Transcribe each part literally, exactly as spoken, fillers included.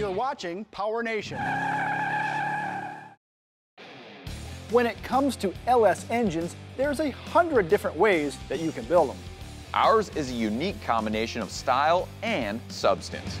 You're watching PowerNation. When it comes to L S engines, there's a hundred different ways that you can build them. Ours is a unique combination of style and substance.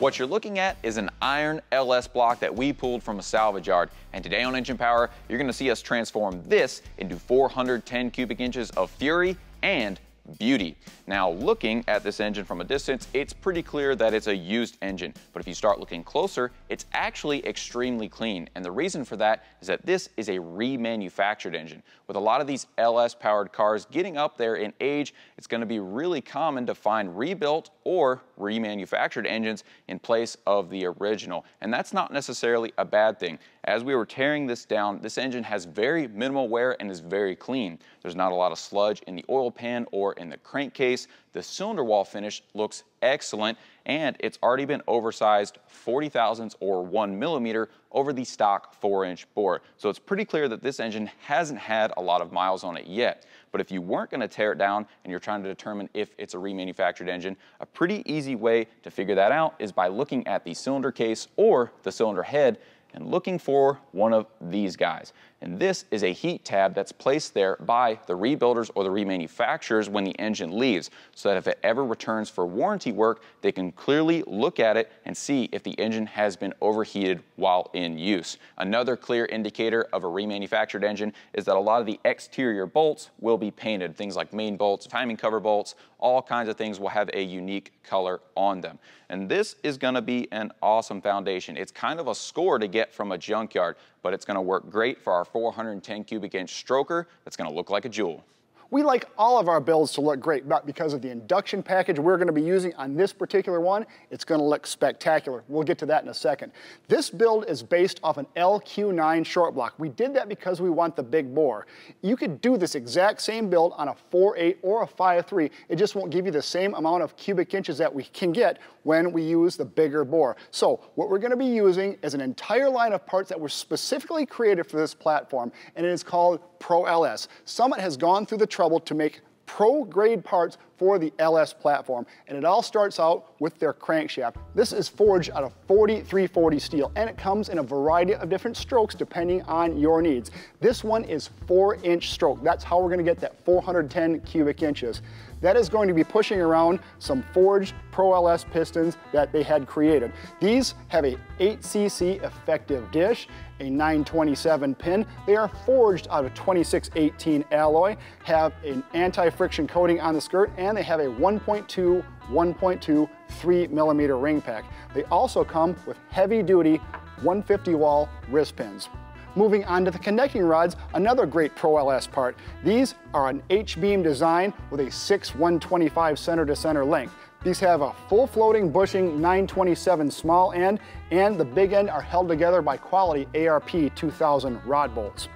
What you're looking at is an iron L S block that we pulled from a salvage yard. And today on Engine Power, you're gonna see us transform this into four hundred ten cubic inches of fury and beauty. Now, looking at this engine from a distance, it's pretty clear that it's a used engine. But if you start looking closer, it's actually extremely clean. And the reason for that is that this is a remanufactured engine. With a lot of these L S powered cars getting up there in age, it's going to be really common to find rebuilt or remanufactured engines in place of the original. And that's not necessarily a bad thing. As we were tearing this down, this engine has very minimal wear and is very clean. There's not a lot of sludge in the oil pan or in the crankcase. The cylinder wall finish looks excellent, and it's already been oversized forty thousandths or one millimeter over the stock four inch bore. So it's pretty clear that this engine hasn't had a lot of miles on it yet. But if you weren't gonna tear it down and you're trying to determine if it's a remanufactured engine, a pretty easy way to figure that out is by looking at the cylinder case or the cylinder head and looking for one of these guys. And this is a heat tab that's placed there by the rebuilders or the remanufacturers when the engine leaves, so that if it ever returns for warranty work, they can clearly look at it and see if the engine has been overheated while in use. Another clear indicator of a remanufactured engine is that a lot of the exterior bolts will be painted. Things like main bolts, timing cover bolts, all kinds of things will have a unique color on them. And this is gonna be an awesome foundation. It's kind of a score to get from a junkyard, but it's gonna work great for our four hundred ten cubic inch stroker that's gonna look like a jewel. We like all of our builds to look great, but because of the induction package we're gonna be using on this particular one, it's gonna look spectacular. We'll get to that in a second. This build is based off an L Q nine short block. We did that because we want the big bore. You could do this exact same build on a four point eight or a five point three. It just won't give you the same amount of cubic inches that we can get when we use the bigger bore. So what we're gonna be using is an entire line of parts that were specifically created for this platform, and it is called Pro L S. Summit has gone through the trouble to make pro grade parts for the L S platform, and it all starts out with their crankshaft. This is forged out of forty three forty steel, and it comes in a variety of different strokes depending on your needs. This one is four inch stroke. That's how we're gonna get that four hundred ten cubic inches. That is going to be pushing around some forged Pro L S pistons that they had created. These have a eight C C effective dish, a nine twenty-seven pin. They are forged out of twenty-six eighteen alloy, have an anti-friction coating on the skirt, and they have a one point two, one point two, three millimeter ring pack. They also come with heavy duty one fifty wall wrist pins. Moving on to the connecting rods, another great Pro L S part. These are an H-beam design with a six one twenty-five center to center length. These have a full floating bushing nine twenty-seven small end, and the big end are held together by quality A R P two thousand rod bolts.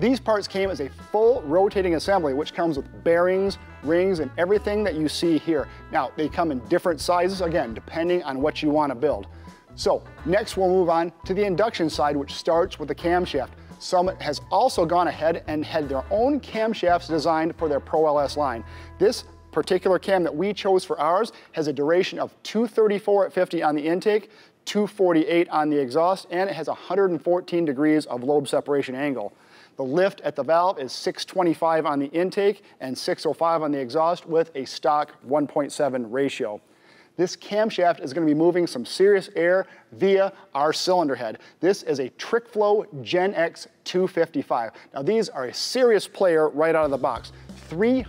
These parts came as a full rotating assembly, which comes with bearings, rings, and everything that you see here. Now, they come in different sizes, again, depending on what you want to build. So next we'll move on to the induction side, which starts with the camshaft. Summit has also gone ahead and had their own camshafts designed for their Pro L S line. This particular cam that we chose for ours has a duration of two thirty-four at fifty on the intake, two forty-eight on the exhaust, and it has one hundred fourteen degrees of lobe separation angle. The lift at the valve is six twenty-five on the intake and six oh five on the exhaust with a stock one point seven ratio. This camshaft is going to be moving some serious air via our cylinder head. This is a Trick Flow Gen X two fifty-five. Now, these are a serious player right out of the box. three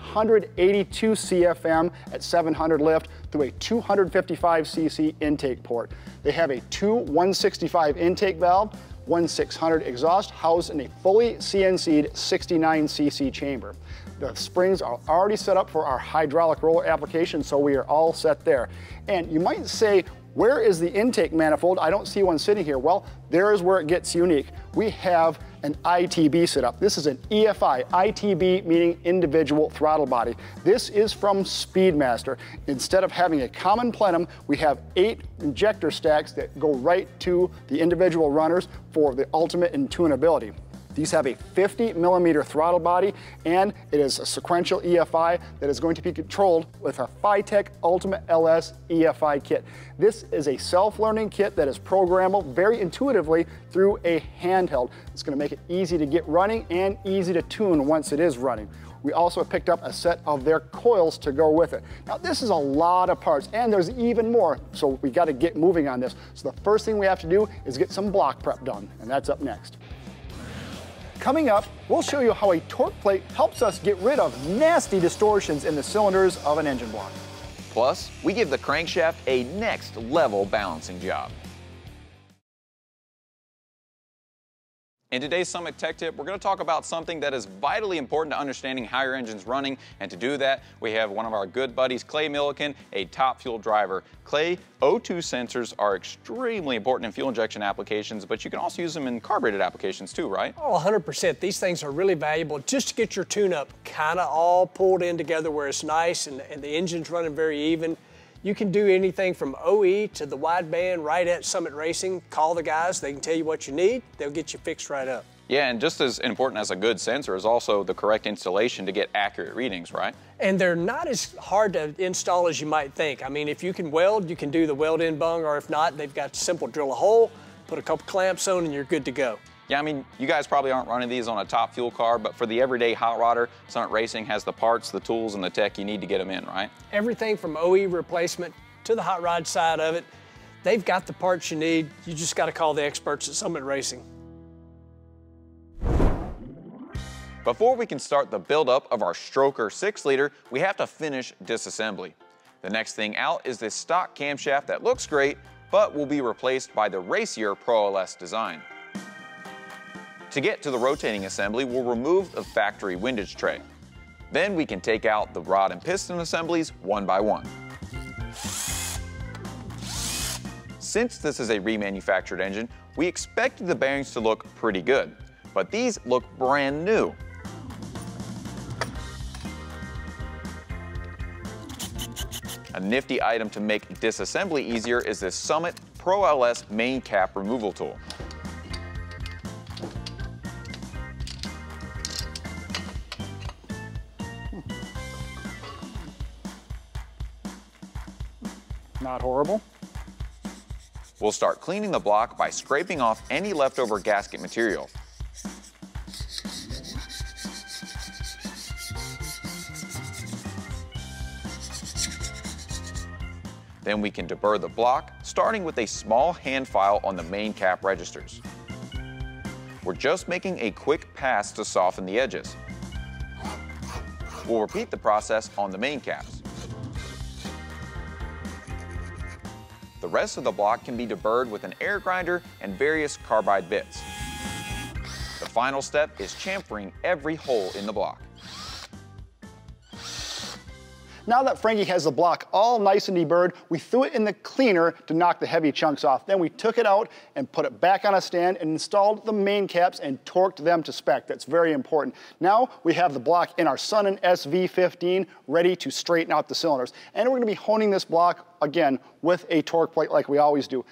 eighty-two C F M at seven hundred lift through a two fifty-five C C intake port. They have a two one sixty-five intake valve, one six hundred exhaust housed in a fully C N C'd sixty-nine C C chamber. The springs are already set up for our hydraulic roller application, so we are all set there. And you might say, where is the intake manifold? I don't see one sitting here. Well, there is where it gets unique. We have an I T B setup. This is an E F I, I T B meaning individual throttle body. This is from Speedmaster. Instead of having a common plenum, we have eight injector stacks that go right to the individual runners for the ultimate in tunability. These have a fifty millimeter throttle body, and it is a sequential E F I that is going to be controlled with a FiTech Ultimate L S E F I kit. This is a self-learning kit that is programmable very intuitively through a handheld. It's going to make it easy to get running and easy to tune once it is running. We also picked up a set of their coils to go with it. Now, this is a lot of parts, and there's even more, so we got to get moving on this. So the first thing we have to do is get some block prep done, and that's up next. Coming up, we'll show you how a torque plate helps us get rid of nasty distortions in the cylinders of an engine block. Plus, we give the crankshaft a next level balancing job. In today's Summit Tech Tip, we're going to talk about something that is vitally important to understanding how your engine's running, and to do that, we have one of our good buddies, Clay Milliken, a top fuel driver. Clay, O two sensors are extremely important in fuel injection applications, but you can also use them in carbureted applications too, right? Oh, one hundred percent. These things are really valuable just to get your tune-up kind of all pulled in together where it's nice and, and the engine's running very even. You can do anything from O E to the wideband right at Summit Racing. Call the guys, they can tell you what you need, they'll get you fixed right up. Yeah, and just as important as a good sensor is also the correct installation to get accurate readings, right? And they're not as hard to install as you might think. I mean, if you can weld, you can do the weld in bung, or if not, they've got simple drill a hole, put a couple clamps on, and you're good to go. Yeah, I mean, you guys probably aren't running these on a top fuel car, but for the everyday hot rodder, Summit Racing has the parts, the tools, and the tech you need to get them in, right? Everything from O E replacement to the hot rod side of it, they've got the parts you need. You just got to call the experts at Summit Racing. Before we can start the buildup of our stroker six liter, we have to finish disassembly. The next thing out is this stock camshaft that looks great, but will be replaced by the racier Pro L S design. To get to the rotating assembly, we'll remove the factory windage tray. Then we can take out the rod and piston assemblies one by one. Since this is a remanufactured engine, we expected the bearings to look pretty good, but these look brand new. A nifty item to make disassembly easier is this Summit Pro L S main cap removal tool. Not horrible. We'll start cleaning the block by scraping off any leftover gasket material. Then we can deburr the block, starting with a small hand file on the main cap registers. We're just making a quick pass to soften the edges. We'll repeat the process on the main caps. The rest of the block can be deburred with an air grinder and various carbide bits. The final step is chamfering every hole in the block. Now that Frankie has the block all nice and deburred, we threw it in the cleaner to knock the heavy chunks off. Then we took it out and put it back on a stand and installed the main caps and torqued them to spec. That's very important. Now we have the block in our Sunnen S V fifteen ready to straighten out the cylinders. And we're going to be honing this block again with a torque plate like we always do.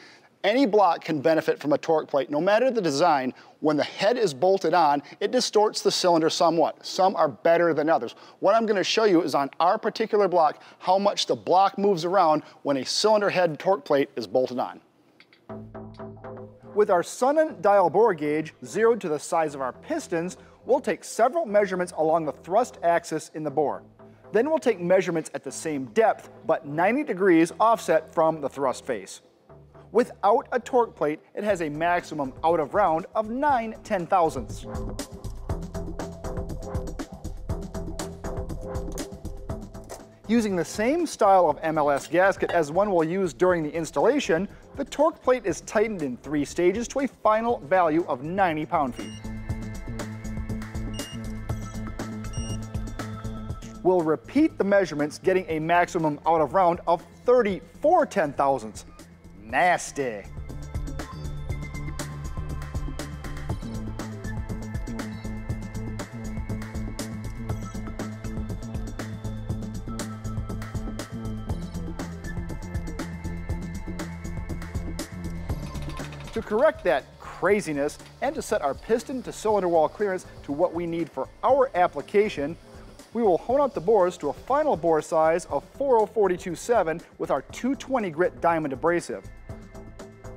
Any block can benefit from a torque plate, no matter the design. When the head is bolted on, it distorts the cylinder somewhat. Some are better than others. What I'm going to show you is on our particular block, how much the block moves around when a cylinder head torque plate is bolted on. With our Sunnen dial bore gauge zeroed to the size of our pistons, we'll take several measurements along the thrust axis in the bore. Then we'll take measurements at the same depth, but ninety degrees offset from the thrust face. Without a torque plate, it has a maximum out of round of nine ten thousandths. Using the same style of M L S gasket as one we'll use during the installation, the torque plate is tightened in three stages to a final value of ninety pound-feet. We'll repeat the measurements, getting a maximum out of round of thirty-four ten thousandths. Nasty. To correct that craziness, and to set our piston to cylinder wall clearance to what we need for our application. We will hone out the bores to a final bore size of four oh four two seven with our two twenty grit diamond abrasive.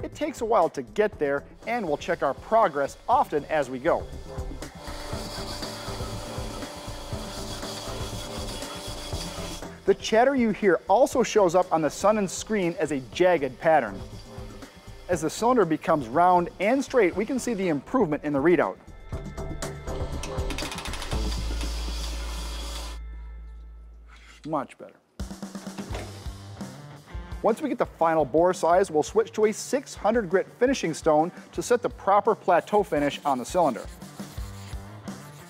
It takes a while to get there, and we'll check our progress often as we go. The chatter you hear also shows up on the Sunnen screen as a jagged pattern. As the cylinder becomes round and straight, we can see the improvement in the readout. Much better. Once we get the final bore size, we'll switch to a six hundred grit finishing stone to set the proper plateau finish on the cylinder.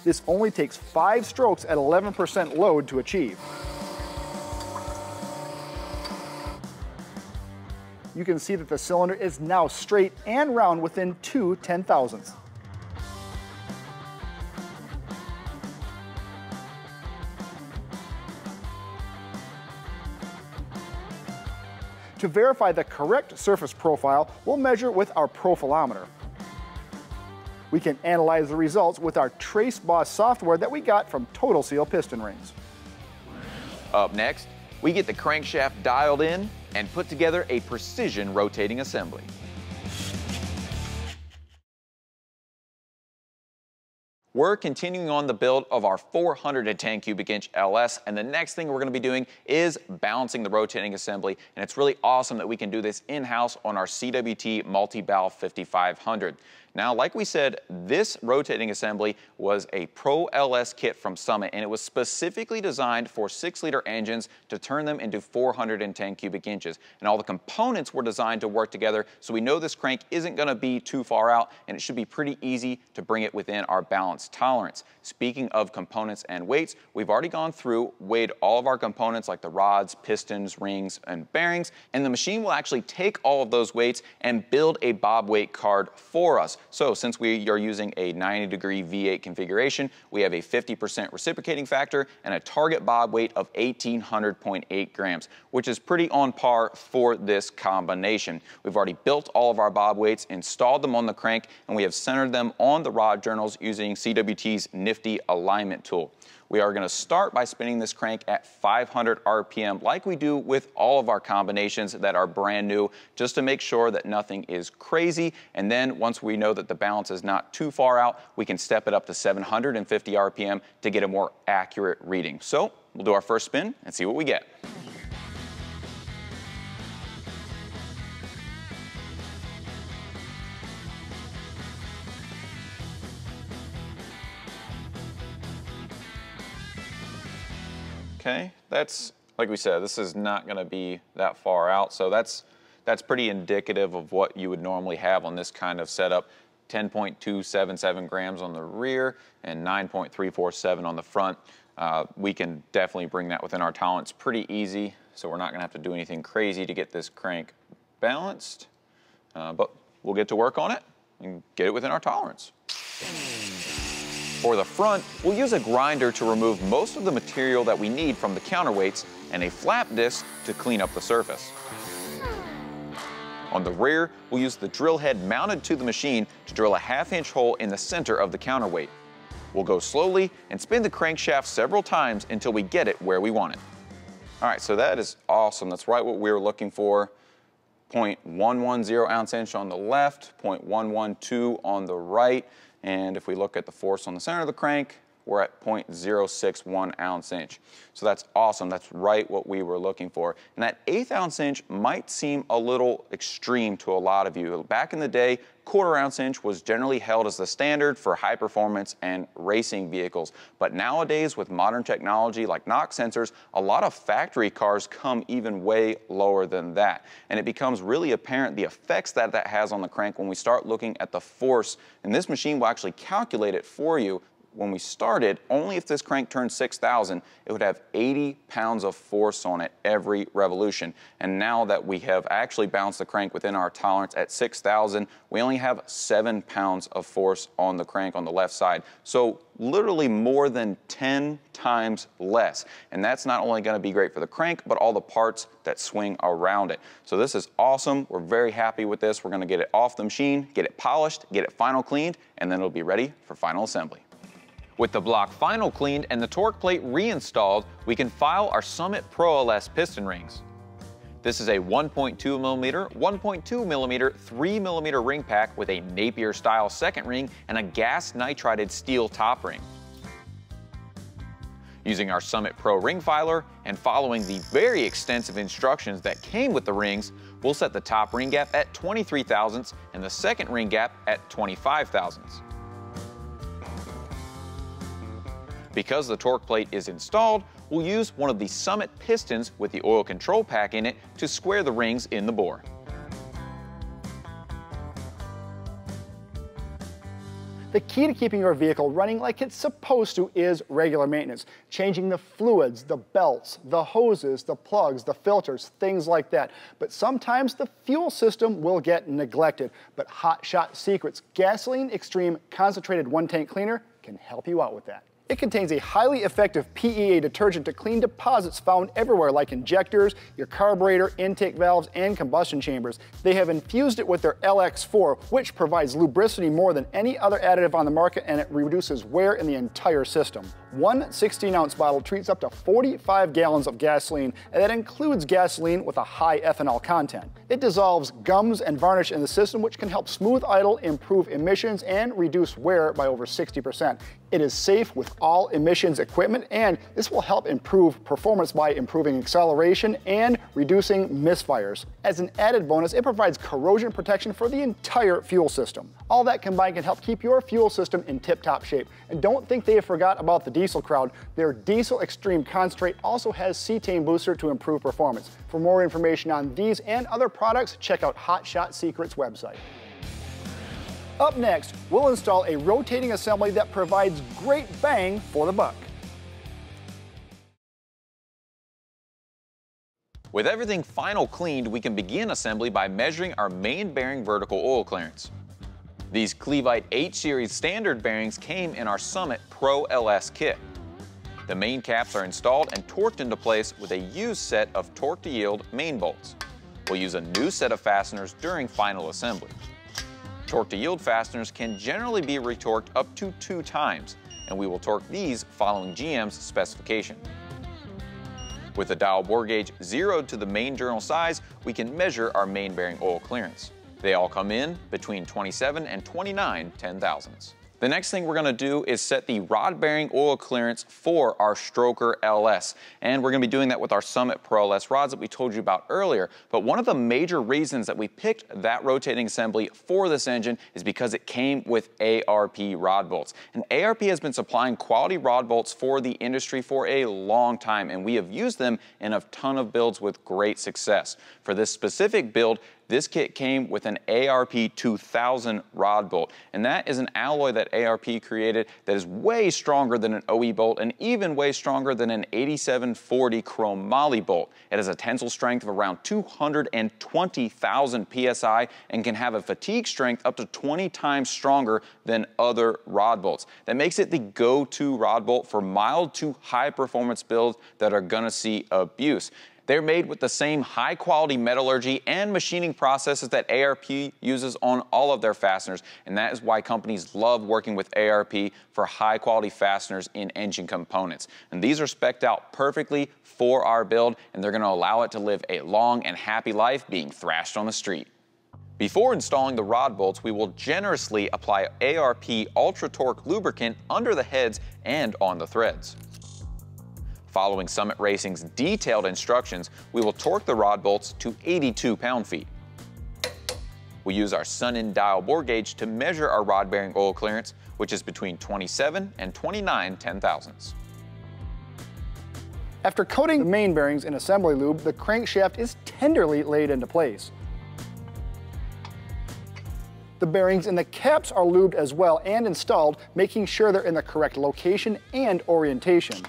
This only takes five strokes at eleven percent load to achieve. You can see that the cylinder is now straight and round within two ten thousandths. To verify the correct surface profile, we'll measure with our profilometer. We can analyze the results with our Trace Boss software that we got from Total Seal piston rings. Up next, we get the crankshaft dialed in and put together a precision rotating assembly. We're continuing on the build of our four hundred ten cubic inch L S, and the next thing we're going to be doing is balancing the rotating assembly, and it's really awesome that we can do this in-house on our C W T Multi-Bowl fifty-five hundred. Now, like we said, this rotating assembly was a Pro L S kit from Summit, and it was specifically designed for six liter engines to turn them into four hundred ten cubic inches. And all the components were designed to work together, so we know this crank isn't going to be too far out, and it should be pretty easy to bring it within our balance tolerance. Speaking of components and weights, we've already gone through, weighed all of our components like the rods, pistons, rings, and bearings, and the machine will actually take all of those weights and build a bob weight card for us. So since we are using a ninety degree V eight configuration, we have a fifty percent reciprocating factor and a target bob weight of eighteen hundred point eight grams, which is pretty on par for this combination. We've already built all of our bob weights, installed them on the crank, and we have centered them on the rod journals using C W T's nifty alignment tool. We are going to start by spinning this crank at five hundred R P M like we do with all of our combinations that are brand new, just to make sure that nothing is crazy. And then once we know that the balance is not too far out, we can step it up to seven hundred fifty R P M to get a more accurate reading. So we'll do our first spin and see what we get. Okay, that's, like we said, this is not going to be that far out, so that's that's pretty indicative of what you would normally have on this kind of setup. ten point two seven seven grams on the rear and nine point three four seven on the front. Uh, we can definitely bring that within our tolerance pretty easy, so we're not going to have to do anything crazy to get this crank balanced, uh, but we'll get to work on it and get it within our tolerance. For the front, we'll use a grinder to remove most of the material that we need from the counterweights and a flap disc to clean up the surface. On the rear, we'll use the drill head mounted to the machine to drill a half inch hole in the center of the counterweight. We'll go slowly and spin the crankshaft several times until we get it where we want it. All right, so that is awesome. That's right what we were looking for. zero point one one zero ounce inch on the left, zero point one one two on the right. And if we look at the force on the center of the crank, we're at zero point zero six one ounce inch. So that's awesome. That's right what we were looking for. And that eighth ounce inch might seem a little extreme to a lot of you. Back in the day, quarter ounce inch was generally held as the standard for high performance and racing vehicles. But nowadays, with modern technology like knock sensors, a lot of factory cars come even way lower than that. And it becomes really apparent the effects that that has on the crank when we start looking at the force. And this machine will actually calculate it for you when we started, only if this crank turned six thousand, it would have eighty pounds of force on it every revolution. And now that we have actually bounced the crank within our tolerance at six thousand, we only have seven pounds of force on the crank on the left side. So literally more than ten times less. And that's not only gonna be great for the crank, but all the parts that swing around it. So this is awesome. We're very happy with this. We're gonna get it off the machine, get it polished, get it final cleaned, and then it'll be ready for final assembly. With the block final cleaned and the torque plate reinstalled, we can file our Summit Pro L S piston rings. This is a one point two millimeter, one point two millimeter, three millimeter ring pack with a Napier style second ring and a gas nitrided steel top ring. Using our Summit Pro ring filer and following the very extensive instructions that came with the rings, we'll set the top ring gap at twenty-three thousandths and the second ring gap at twenty-five thousandths. Because the torque plate is installed, we'll use one of the Summit pistons with the oil control pack in it to square the rings in the bore. The key to keeping your vehicle running like it's supposed to is regular maintenance. Changing the fluids, the belts, the hoses, the plugs, the filters, things like that. But sometimes the fuel system will get neglected. But Hot Shot Secrets Gasoline Extreme Concentrated One Tank Cleaner can help you out with that. It contains a highly effective P E A detergent to clean deposits found everywhere, like injectors, your carburetor, intake valves, and combustion chambers. They have infused it with their L X four, which provides lubricity more than any other additive on the market, and it reduces wear in the entire system. One sixteen ounce bottle treats up to forty-five gallons of gasoline, and that includes gasoline with a high ethanol content. It dissolves gums and varnish in the system, which can help smooth idle, improve emissions, and reduce wear by over sixty percent. It is safe with all emissions equipment, and this will help improve performance by improving acceleration and reducing misfires. As an added bonus, it provides corrosion protection for the entire fuel system. All that combined can help keep your fuel system in tip-top shape. And don't think they have forgot about the diesel crowd. Their Diesel Extreme Concentrate also has cetane booster to improve performance. For more information on these and other products, check out Hot Shot Secrets website. Up next, we'll install a rotating assembly that provides great bang for the buck. With everything final cleaned, we can begin assembly by measuring our main bearing vertical oil clearance. These Clevite H series standard bearings came in our Summit Pro L S kit. The main caps are installed and torqued into place with a used set of torque-to-yield main bolts. We'll use a new set of fasteners during final assembly. Torque-to-yield fasteners can generally be retorqued up to two times, and we will torque these following G M's specification. With the dial bore gauge zeroed to the main journal size, we can measure our main bearing oil clearance. They all come in between twenty-seven and twenty-nine ten thousandths. The next thing we're gonna do is set the rod bearing oil clearance for our stroker L S. And we're gonna be doing that with our Summit Pro L S rods that we told you about earlier. But one of the major reasons that we picked that rotating assembly for this engine is because it came with A R P rod bolts. And A R P has been supplying quality rod bolts for the industry for a long time, and we have used them in a ton of builds with great success. For this specific build, this kit came with an A R P two thousand rod bolt, and that is an alloy that A R P created that is way stronger than an O E bolt and even way stronger than an eighty-seven forty chromoly bolt. It has a tensile strength of around two hundred twenty thousand P S I and can have a fatigue strength up to twenty times stronger than other rod bolts. That makes it the go-to rod bolt for mild to high performance builds that are gonna see abuse. They're made with the same high quality metallurgy and machining processes that A R P uses on all of their fasteners, and that is why companies love working with A R P for high quality fasteners in engine components. And these are spec'd out perfectly for our build, and they're gonna allow it to live a long and happy life being thrashed on the street. Before installing the rod bolts, we will generously apply A R P Ultra Torque lubricant under the heads and on the threads. Following Summit Racing's detailed instructions, we will torque the rod bolts to eighty-two pound-feet. We use our Sunnen dial bore gauge to measure our rod bearing oil clearance, which is between twenty-seven and twenty-nine ten thousandths. After coating the main bearings in assembly lube, the crankshaft is tenderly laid into place. The bearings and the caps are lubed as well and installed, making sure they're in the correct location and orientation.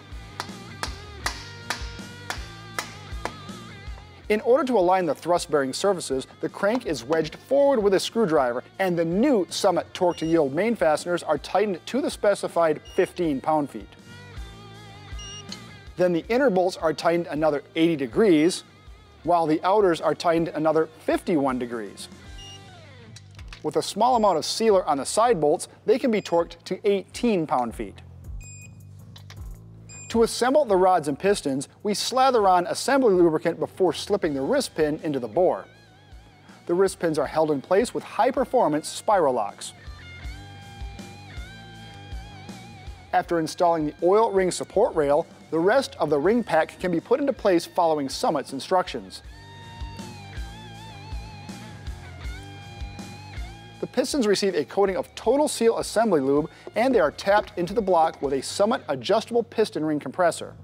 In order to align the thrust bearing surfaces, the crank is wedged forward with a screwdriver, and the new Summit torque to yield main fasteners are tightened to the specified fifteen pound feet. Then the inner bolts are tightened another eighty degrees, while the outers are tightened another fifty-one degrees. With a small amount of sealer on the side bolts, they can be torqued to eighteen pound feet. To assemble the rods and pistons, we slather on assembly lubricant before slipping the wrist pin into the bore. The wrist pins are held in place with high-performance spiral locks. After installing the oil ring support rail, the rest of the ring pack can be put into place following Summit's instructions. The pistons receive a coating of Total Seal assembly lube, and they are tapped into the block with a Summit adjustable piston ring compressor.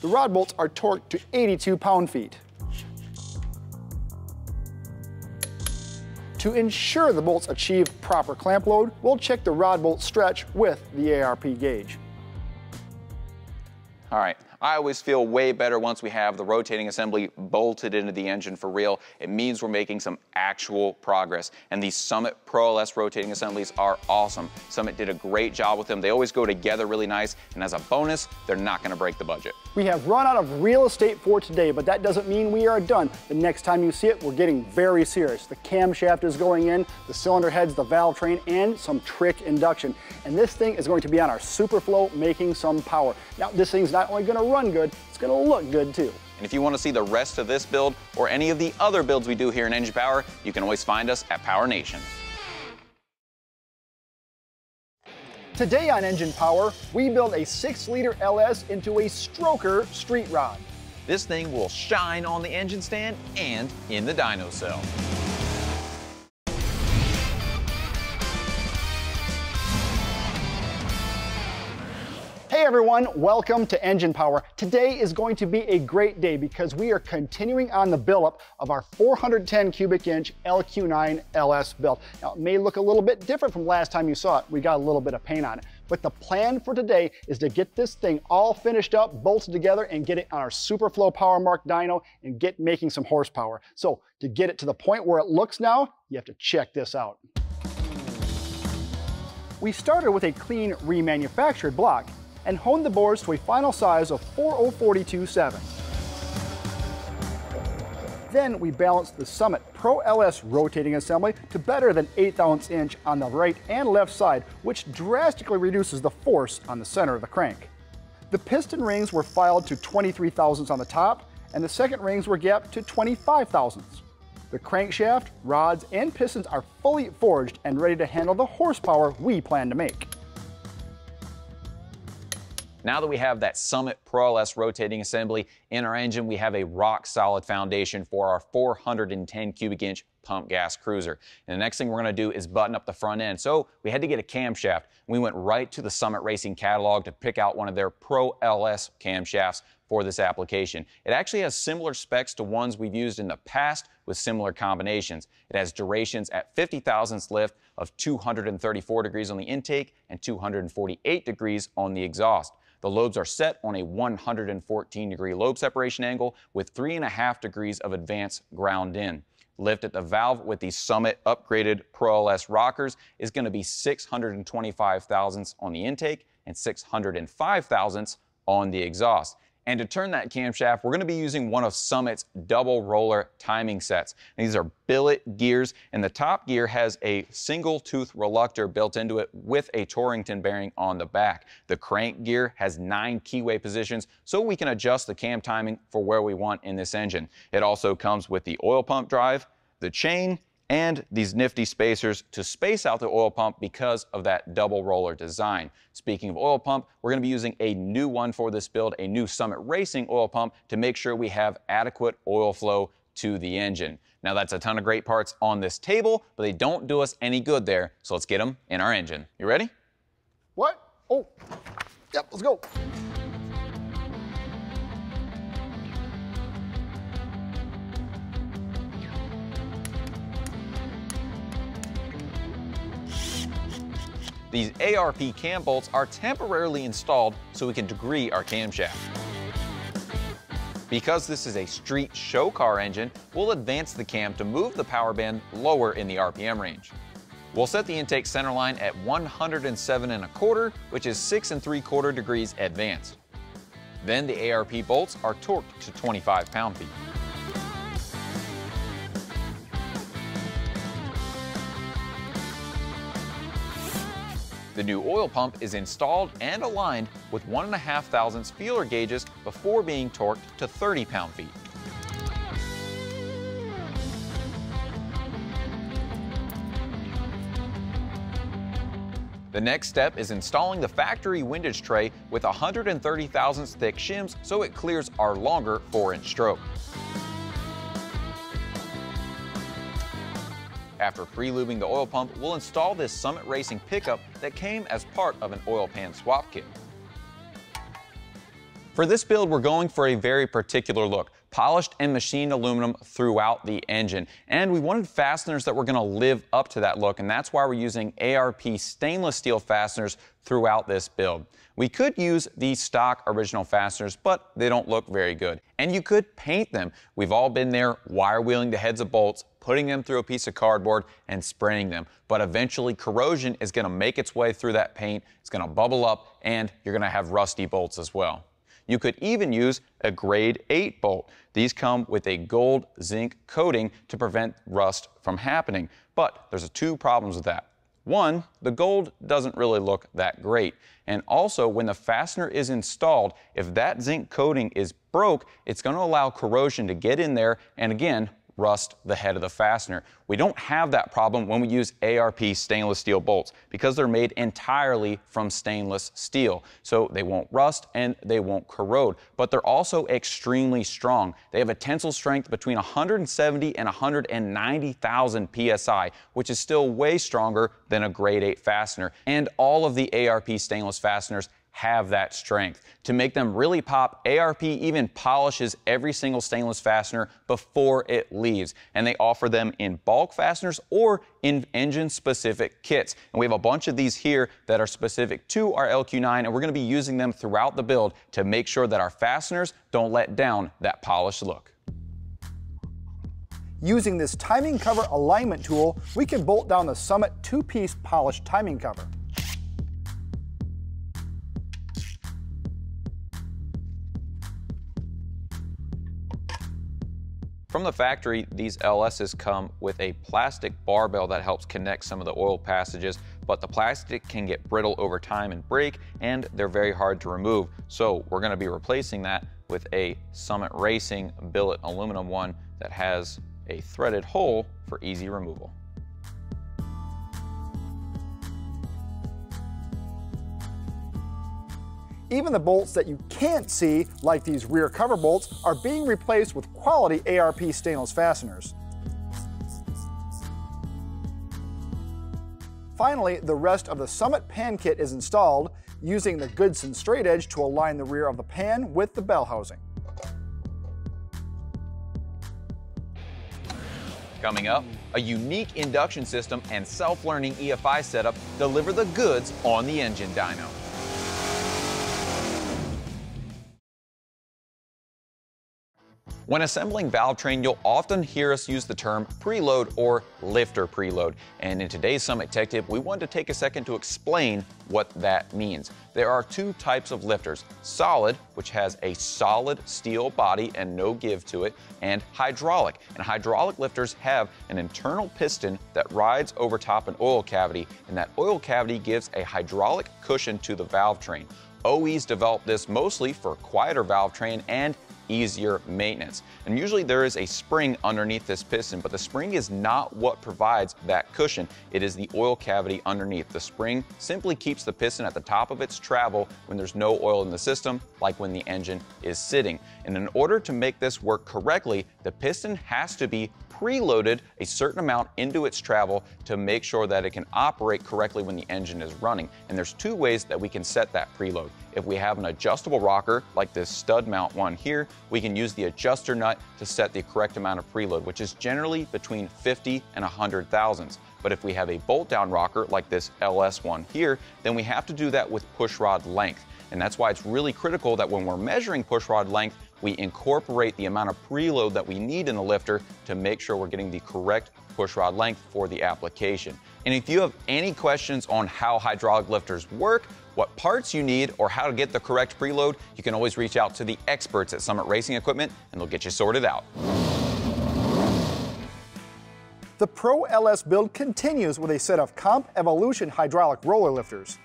The rod bolts are torqued to eighty-two pound feet. To ensure the bolts achieve proper clamp load, we'll check the rod bolt stretch with the A R P gauge. All right. I always feel way better once we have the rotating assembly bolted into the engine for real. It means we're making some actual progress. And these Summit Pro L S rotating assemblies are awesome. Summit did a great job with them. They always go together really nice. And as a bonus, they're not going to break the budget. We have run out of real estate for today, but that doesn't mean we are done. The next time you see it, we're getting very serious. The camshaft is going in, the cylinder heads, the valve train, and some Trick induction. And this thing is going to be on our Superflow, making some power. Now, this thing's not only going to run good, it's going to look good too. And if you want to see the rest of this build or any of the other builds we do here in Engine Power, you can always find us at PowerNation. Today on Engine Power, we build a six liter L S into a stroker street rod. This thing will shine on the engine stand and in the dyno cell. Hey everyone, welcome to Engine Power. Today is going to be a great day because we are continuing on the buildup of our four hundred ten cubic inch L Q nine L S build. Now it may look a little bit different from last time you saw it. We got a little bit of paint on it. But the plan for today is to get this thing all finished up, bolted together, and get it on our Superflow PowerMark dyno and get making some horsepower. So to get it to the point where it looks now, you have to check this out. We started with a clean remanufactured block and honed the bores to a final size of four oh four two seven. Then we balanced the Summit Pro L S rotating assembly to better than eighth ounce inch on the right and left side, which drastically reduces the force on the center of the crank. The piston rings were filed to twenty-three thousandths on the top, and the second rings were gapped to twenty-five thousandths. The crankshaft, rods, and pistons are fully forged and ready to handle the horsepower we plan to make. Now that we have that Summit Pro L S rotating assembly in our engine, we have a rock-solid foundation for our four hundred ten cubic inch pump gas cruiser. And the next thing we're going to do is button up the front end. So we had to get a camshaft. We went right to the Summit Racing catalog to pick out one of their Pro L S camshafts for this application. It actually has similar specs to ones we've used in the past with similar combinations. It has durations at fifty thousandths lift of two hundred thirty-four degrees on the intake and two hundred forty-eight degrees on the exhaust. The lobes are set on a one hundred fourteen degree lobe separation angle with three and a half degrees of advance ground in. Lift at the valve with the Summit upgraded Pro L S rockers is going to be six hundred twenty-five thousandths on the intake and six hundred five thousandths on the exhaust. And to turn that camshaft, we're going to be using one of Summit's double roller timing sets. And these are billet gears, and the top gear has a single tooth reluctor built into it with a Torrington bearing on the back. The crank gear has nine keyway positions, so we can adjust the cam timing for where we want in this engine. It also comes with the oil pump drive, the chain, and these nifty spacers to space out the oil pump because of that double roller design. Speaking of oil pump, we're going to be using a new one for this build, a new Summit Racing oil pump, to make sure we have adequate oil flow to the engine. Now, that's a ton of great parts on this table, but they don't do us any good there, so let's get them in our engine. You ready? What? Oh, yep, let's go. These A R P cam bolts are temporarily installed so we can degree our camshaft. Because this is a street show car engine, we'll advance the cam to move the power band lower in the R P M range. We'll set the intake center line at one hundred seven and a quarter, which is six and three quarter degrees advanced. Then the A R P bolts are torqued to twenty-five pound-feet. The new oil pump is installed and aligned with one and a half thousandths feeler gauges before being torqued to thirty pound-feet. The next step is installing the factory windage tray with one hundred thirty thousandths thick shims so it clears our longer four inch stroke. After pre-lubing the oil pump, we'll install this Summit Racing pickup that came as part of an oil pan swap kit. For this build, we're going for a very particular look, polished and machined aluminum throughout the engine. And we wanted fasteners that were gonna live up to that look, and that's why we're using A R P stainless steel fasteners throughout this build. We could use these stock original fasteners, but they don't look very good. And you could paint them. We've all been there wire wheeling the heads of bolts, putting them through a piece of cardboard and spraying them. But eventually corrosion is gonna make its way through that paint, it's gonna bubble up, and you're gonna have rusty bolts as well. You could even use a grade eight bolt. These come with a gold zinc coating to prevent rust from happening. But there's two problems with that. One, the gold doesn't really look that great. And also, when the fastener is installed, if that zinc coating is broke, it's gonna allow corrosion to get in there and again, rust the head of the fastener. We don't have that problem when we use A R P stainless steel bolts because they're made entirely from stainless steel. So they won't rust and they won't corrode, but they're also extremely strong. They have a tensile strength between one hundred seventy and one hundred ninety thousand P S I, which is still way stronger than a grade eight fastener. And all of the A R P stainless fasteners have that strength. To make them really pop, A R P even polishes every single stainless fastener before it leaves. And they offer them in bulk fasteners or in engine-specific kits. And we have a bunch of these here that are specific to our L Q nine, and we're gonna be using them throughout the build to make sure that our fasteners don't let down that polished look. Using this timing cover alignment tool, we can bolt down the Summit two-piece polished timing cover. From the factory, these L Ss come with a plastic barbell that helps connect some of the oil passages, but the plastic can get brittle over time and break, and they're very hard to remove. So we're gonna be replacing that with a Summit Racing billet aluminum one that has a threaded hole for easy removal. Even the bolts that you can't see, like these rear cover bolts, are being replaced with quality A R P stainless fasteners. Finally, the rest of the Summit pan kit is installed, using the Goodson straight edge to align the rear of the pan with the bell housing. Coming up, a unique induction system and self-learning E F I setup deliver the goods on the engine dyno. When assembling valve train, you'll often hear us use the term preload or lifter preload. And in today's Summit Tech Tip, we wanted to take a second to explain what that means. There are two types of lifters, solid, which has a solid steel body and no give to it, and hydraulic. And hydraulic lifters have an internal piston that rides over top an oil cavity, and that oil cavity gives a hydraulic cushion to the valve train. O Es developed this mostly for quieter valve train and easier maintenance. And usually there is a spring underneath this piston, but the spring is not what provides that cushion. It is the oil cavity underneath. The spring simply keeps the piston at the top of its travel when there's no oil in the system, like when the engine is sitting. And in order to make this work correctly, the piston has to be preloaded a certain amount into its travel to make sure that it can operate correctly when the engine is running. And there's two ways that we can set that preload. If we have an adjustable rocker, like this stud mount one here, we can use the adjuster nut to set the correct amount of preload, which is generally between fifty and one hundred thousandths. But if we have a bolt down rocker like this L S one here, then we have to do that with push rod length. And that's why it's really critical that when we're measuring push rod length, we incorporate the amount of preload that we need in the lifter to make sure we're getting the correct push rod length for the application. And if you have any questions on how hydraulic lifters work, what parts you need, or how to get the correct preload, you can always reach out to the experts at Summit Racing Equipment and they'll get you sorted out. The Pro L S build continues with a set of Comp Evolution hydraulic roller lifters.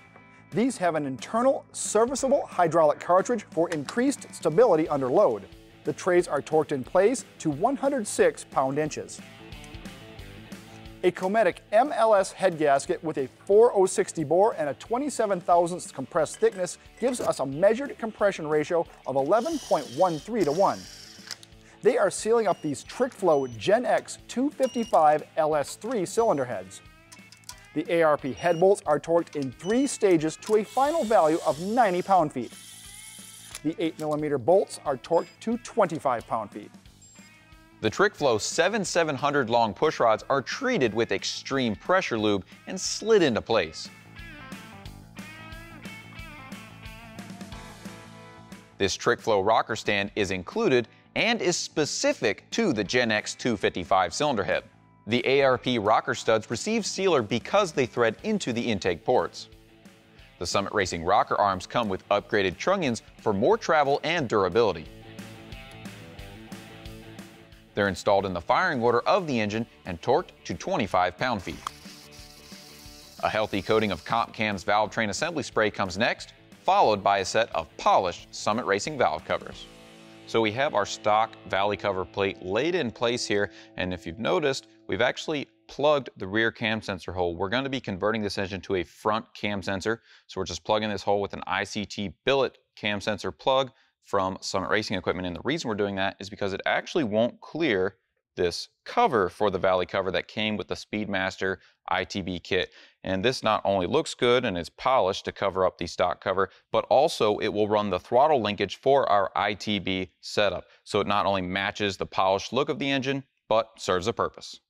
These have an internal serviceable hydraulic cartridge for increased stability under load. The trays are torqued in place to one hundred six pound-inches. A Cometic M L S head gasket with a four oh sixty bore and a twenty-seven thousandths compressed thickness gives us a measured compression ratio of eleven point one three to one. They are sealing up these Trick Flow Gen X two fifty-five L S three cylinder heads. The A R P head bolts are torqued in three stages to a final value of ninety pound-feet. The eight millimeter bolts are torqued to twenty-five pound-feet. The Trick Flow seventy-seven hundred long push rods are treated with extreme pressure lube and slid into place. This Trick Flow rocker stand is included and is specific to the Gen X two fifty-five cylinder head. The A R P rocker studs receive sealer because they thread into the intake ports. The Summit Racing rocker arms come with upgraded trunnions for more travel and durability. They're installed in the firing order of the engine and torqued to twenty-five pound-feet. A healthy coating of Comp Cam's valve train assembly spray comes next, followed by a set of polished Summit Racing valve covers. So we have our stock valley cover plate laid in place here, and if you've noticed, we've actually plugged the rear cam sensor hole. We're going to be converting this engine to a front cam sensor, so we're just plugging this hole with an I C T billet cam sensor plug from Summit Racing Equipment, and the reason we're doing that is because it actually won't clear this cover for the valley cover that came with the Speedmaster I T B kit. And this not only looks good and is polished to cover up the stock cover, but also it will run the throttle linkage for our I T B setup. So it not only matches the polished look of the engine, but serves a purpose.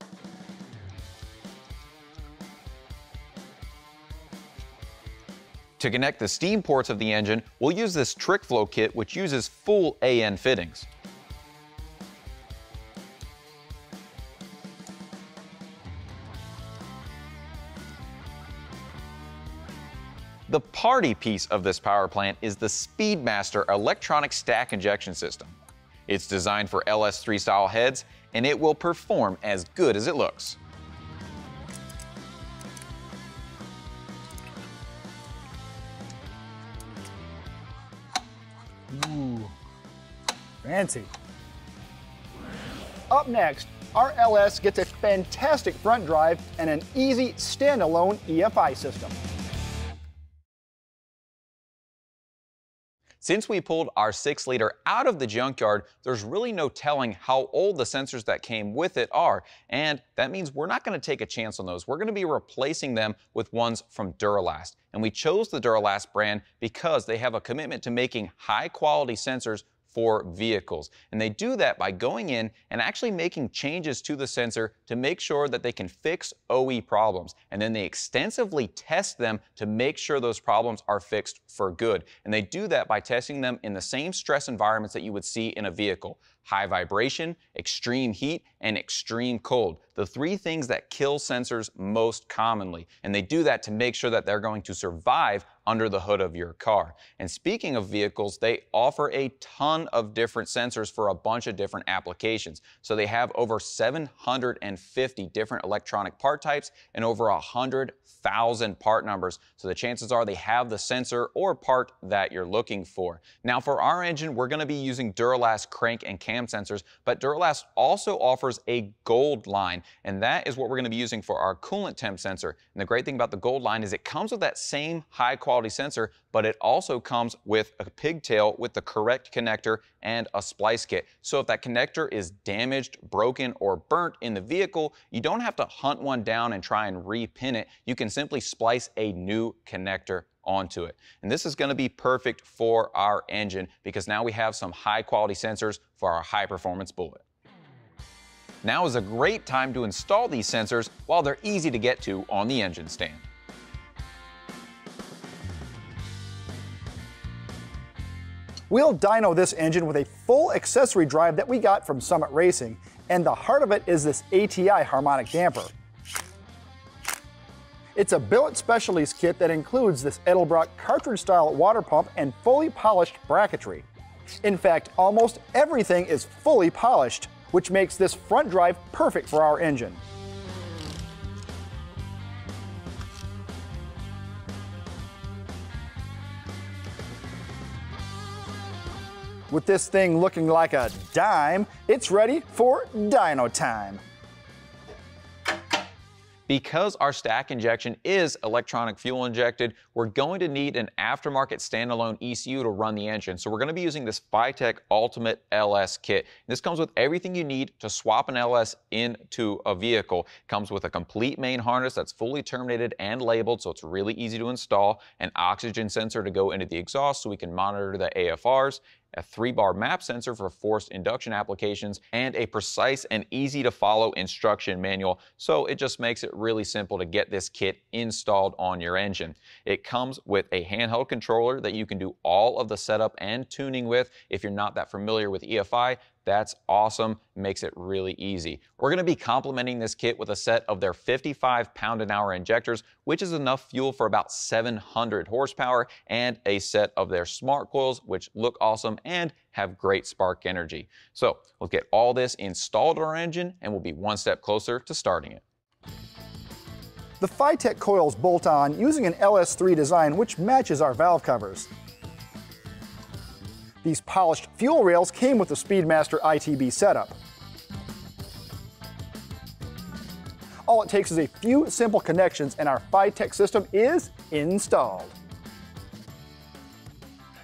To connect the steam ports of the engine, we'll use this Trick Flow kit, which uses full A N fittings. The party piece of this power plant is the Speedmaster electronic stack injection system. It's designed for L S three style heads, and it will perform as good as it looks. Ooh, fancy. Up next, our L S gets a fantastic front drive and an easy standalone E F I system. Since we pulled our six liter out of the junkyard, there's really no telling how old the sensors that came with it are, and that means we're not going to take a chance on those. We're going to be replacing them with ones from Duralast, and we chose the Duralast brand because they have a commitment to making high-quality sensors for vehicles, and they do that by going in and actually making changes to the sensor to make sure that they can fix O E problems, and then they extensively test them to make sure those problems are fixed for good. And they do that by testing them in the same stress environments that you would see in a vehicle: high vibration, extreme heat, and extreme cold, the three things that kill sensors most commonly. And they do that to make sure that they're going to survive under the hood of your car. And speaking of vehicles, they offer a ton of different sensors for a bunch of different applications. So they have over seven hundred fifty different electronic part types and over one hundred thousand part numbers. So the chances are they have the sensor or part that you're looking for. Now for our engine, we're gonna be using Duralast crank and cam sensors, but Duralast also offers a gold line, and that is what we're gonna be using for our coolant temp sensor. And the great thing about the gold line is it comes with that same high quality sensor, but it also comes with a pigtail with the correct connector and a splice kit. So if that connector is damaged, broken, or burnt in the vehicle, you don't have to hunt one down and try and repin it. You can simply splice a new connector onto it. And this is going to be perfect for our engine because now we have some high quality sensors for our high performance bullet. Now is a great time to install these sensors while they're easy to get to on the engine stand. We'll dyno this engine with a full accessory drive that we got from Summit Racing, and the heart of it is this A T I harmonic damper. It's a billet specialties kit that includes this Edelbrock cartridge-style water pump and fully polished bracketry. In fact, almost everything is fully polished, which makes this front drive perfect for our engine. With this thing looking like a dime, it's ready for dyno time. Because our stack injection is electronic fuel injected, we're going to need an aftermarket standalone E C U to run the engine. So we're going to be using this FiTech Ultimate L S kit. This comes with everything you need to swap an L S into a vehicle. It comes with a complete main harness that's fully terminated and labeled, so it's really easy to install, an oxygen sensor to go into the exhaust so we can monitor the A F Rs, a three-bar map sensor for forced induction applications, and a precise and easy-to-follow instruction manual, so it just makes it really simple to get this kit installed on your engine. It comes with a handheld controller that you can do all of the setup and tuning with. If you're not that familiar with E F I, that's awesome, makes it really easy. We're gonna be complementing this kit with a set of their fifty-five pound an hour injectors, which is enough fuel for about seven hundred horsepower, and a set of their smart coils, which look awesome and have great spark energy. So we'll get all this installed on our engine and we'll be one step closer to starting it. The FiTech coils bolt on using an L S three design which matches our valve covers. These polished fuel rails came with the Speedmaster I T B setup. All it takes is a few simple connections and our FiTech system is installed.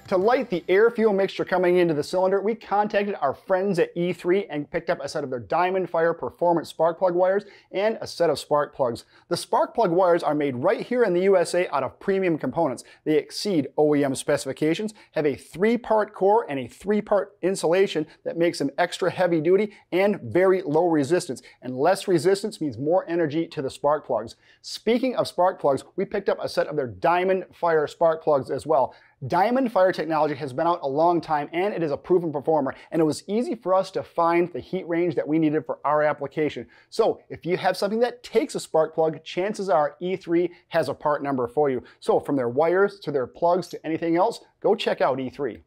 To light the air-fuel mixture coming into the cylinder, we contacted our friends at E three and picked up a set of their Diamond Fire performance spark plug wires and a set of spark plugs. The spark plug wires are made right here in the U S A out of premium components. They exceed O E M specifications, have a three-part core and a three-part insulation that makes them extra heavy duty and very low resistance. And less resistance means more energy to the spark plugs. Speaking of spark plugs, we picked up a set of their Diamond Fire spark plugs as well. Diamond Fire technology has been out a long time and it is a proven performer, and it was easy for us to find the heat range that we needed for our application. So if you have something that takes a spark plug, chances are E three has a part number for you. So from their wires to their plugs to anything else, go check out E three.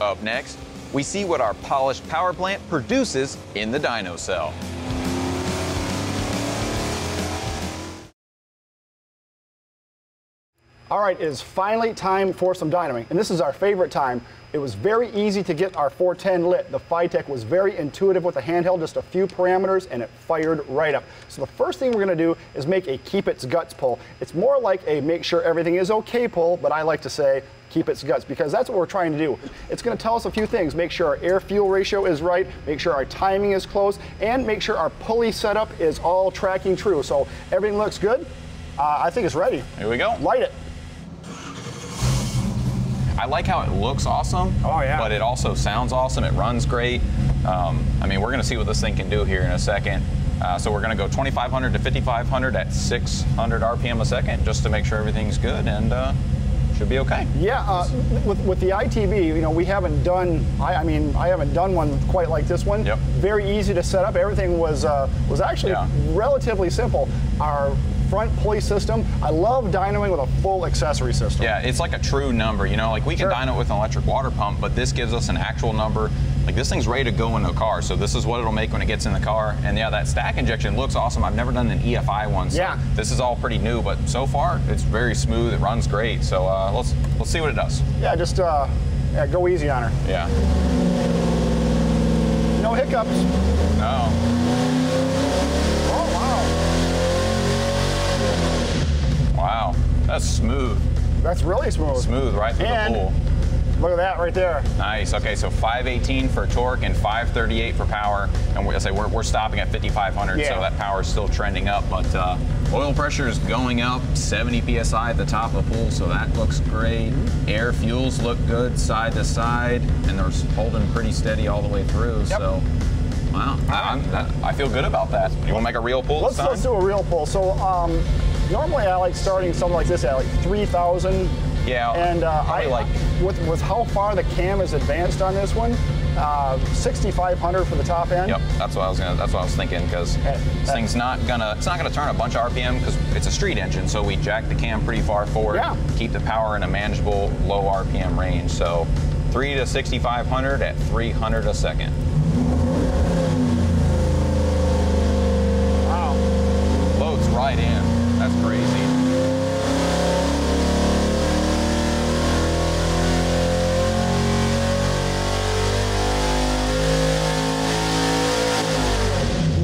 Up next, we see what our polished power plant produces in the dyno cell. All right, it is finally time for some dynoing, and this is our favorite time. It was very easy to get our four ten lit. The FiTech was very intuitive with the handheld, just a few parameters, and it fired right up. So the first thing we're gonna do is make a keep its guts pull. It's more like a make sure everything is okay pull, but I like to say keep its guts, because that's what we're trying to do. It's gonna tell us a few things. Make sure our air-fuel ratio is right, make sure our timing is close, and make sure our pulley setup is all tracking true. So everything looks good. Uh, I think it's ready. Here we go. Light it. I like how it looks awesome, oh, yeah. But it also sounds awesome. It runs great. Um, I mean, we're going to see what this thing can do here in a second. Uh, so we're going to go twenty-five hundred to fifty-five hundred at six hundred R P M a second just to make sure everything's good, and uh, should be okay. Yeah, uh, with, with the I T B, you know, we haven't done, I, I mean, I haven't done one quite like this one. Yep. Very easy to set up. Everything was, uh, was actually yeah. relatively simple. Our front pulley system. I love dynoing with a full accessory system. Yeah, it's like a true number, you know, like we can sure. dyno with an electric water pump, but this gives us an actual number. Like this thing's ready to go in the car, so this is what it'll make when it gets in the car. And yeah, that stack injection looks awesome. I've never done an E F I one, so yeah. this is all pretty new, but so far it's very smooth, it runs great. So uh, let's, let's see what it does. Yeah, just uh, yeah, go easy on her. Yeah. No hiccups. No. Wow, that's smooth. That's really smooth. Smooth right through and the pool. Look at that right there. Nice. Okay, so five eighteen for torque and five thirty-eight for power. And we're, say we're, we're stopping at fifty-five hundred, yeah. so that power is still trending up. But uh, Oil pressure is going up, seventy P S I at the top of the pool, so that looks great. Air fuels look good side to side, and they're holding pretty steady all the way through. Yep. So, wow, I, that, I feel good about that. You want to make a real pull? Let's, this time? let's do a real pull. So, um, normally I like starting something like this at like three thousand. Yeah, and uh, I like with with how far the cam is advanced on this one, uh, sixty-five hundred for the top end. Yep, that's what I was gonna. That's what I was thinking, because uh, this uh, thing's not gonna. It's not gonna turn a bunch of R P M because it's a street engine. So we jack the cam pretty far forward. Yeah. Keep the power in a manageable low R P M range. So three to sixty-five hundred at three hundred a second. Wow. Loads right in. That's crazy.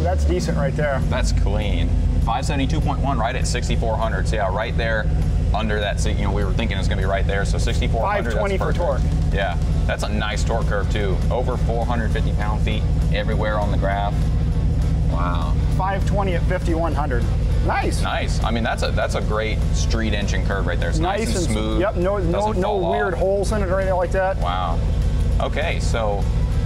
That's decent right there. That's clean. five seventy-two point one right at sixty-four hundred. So yeah, right there under that. So, you know, we were thinking it's going to be right there. So sixty-four hundred. five twenty for torque. Yeah, that's a nice torque curve too. Over four hundred fifty pound-feet everywhere on the graph. Wow. five twenty at fifty-one hundred. Nice. Nice. I mean, that's a that's a great street engine curve right there. It's nice, nice and, and smooth. Yep. No no no weird off. holes in it or anything like that. Wow. Okay, so.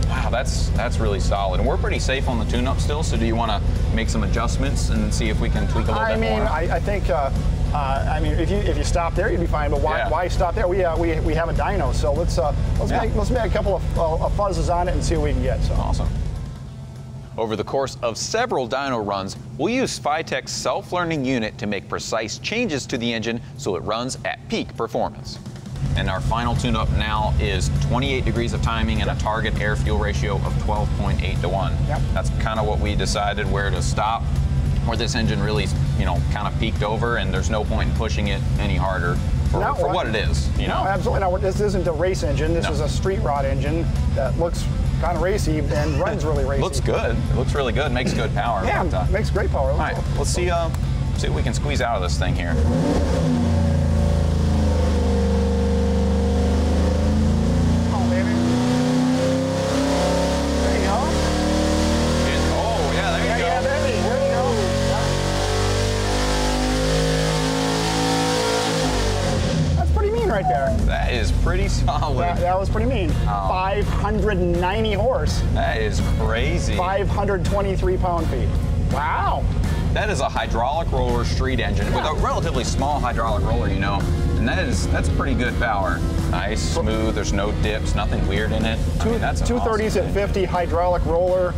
Wow, that's that's really solid. And we're pretty safe on the tune-up still, so do you want to make some adjustments and see if we can tweak a little I bit mean, more? I mean, I think, uh, uh, I mean, if you if you stop there, you'd be fine, but why, yeah. why stop there? We, uh, we we have a dyno, so let's uh, let's, yeah. make, let's make a couple of uh, fuzzes on it and see what we can get. So. Awesome. Over the course of several dyno runs, we'll use FiTech's self-learning unit to make precise changes to the engine so it runs at peak performance. And our final tune-up now is twenty-eight degrees of timing and a target air-fuel ratio of twelve point eight to one. Yep. That's kind of what we decided where to stop, where this engine really, you know, kind of peaked over, and there's no point in pushing it any harder for, no, for what it is. You no, know? absolutely not. This isn't a race engine. This no. is a street rod engine that looks kind of racy and runs really racy. Looks good. It looks really good. Makes good power. Yeah, but, uh, makes great power. All right, cool. let's see, uh, see what we can squeeze out of this thing here. Pretty solid. That, that was pretty mean. Oh. five hundred ninety horse. That is crazy. five hundred twenty-three pound-feet. Wow. That is a hydraulic roller street engine yeah. with a relatively small hydraulic roller, you know, and that is that's pretty good power. Nice, smooth. There's no dips. Nothing weird in it. Two, I mean, that's two thirties awesome at fifty hydraulic roller.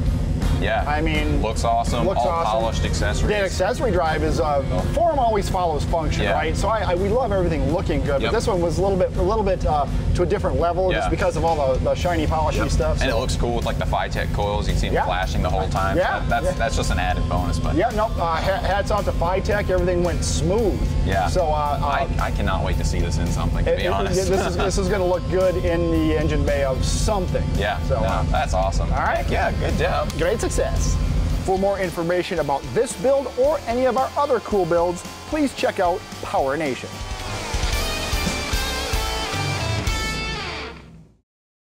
Yeah. I mean, looks awesome. Looks all awesome. Polished accessories. The accessory drive is uh, form always follows function, yeah. right? So I, I we love everything looking good, but yep. this one was a little bit a little bit uh, to a different level yeah. just because of all the, the shiny polishy yep. stuff. So. And it looks cool with like the FiTech coils. You can see them yeah. flashing the whole time. Yeah. So that's yeah. that's just an added bonus, but yeah, no. Uh, hats off to FiTech. Everything went smooth. Yeah. So uh, I, uh, I cannot wait to see this in something. To it, be honest, it, this is this is going to look good in the engine bay of something. Yeah. So no, uh, that's awesome. All right. Yeah. Good job. Great success. Success. For more information about this build or any of our other cool builds, please check out PowerNation.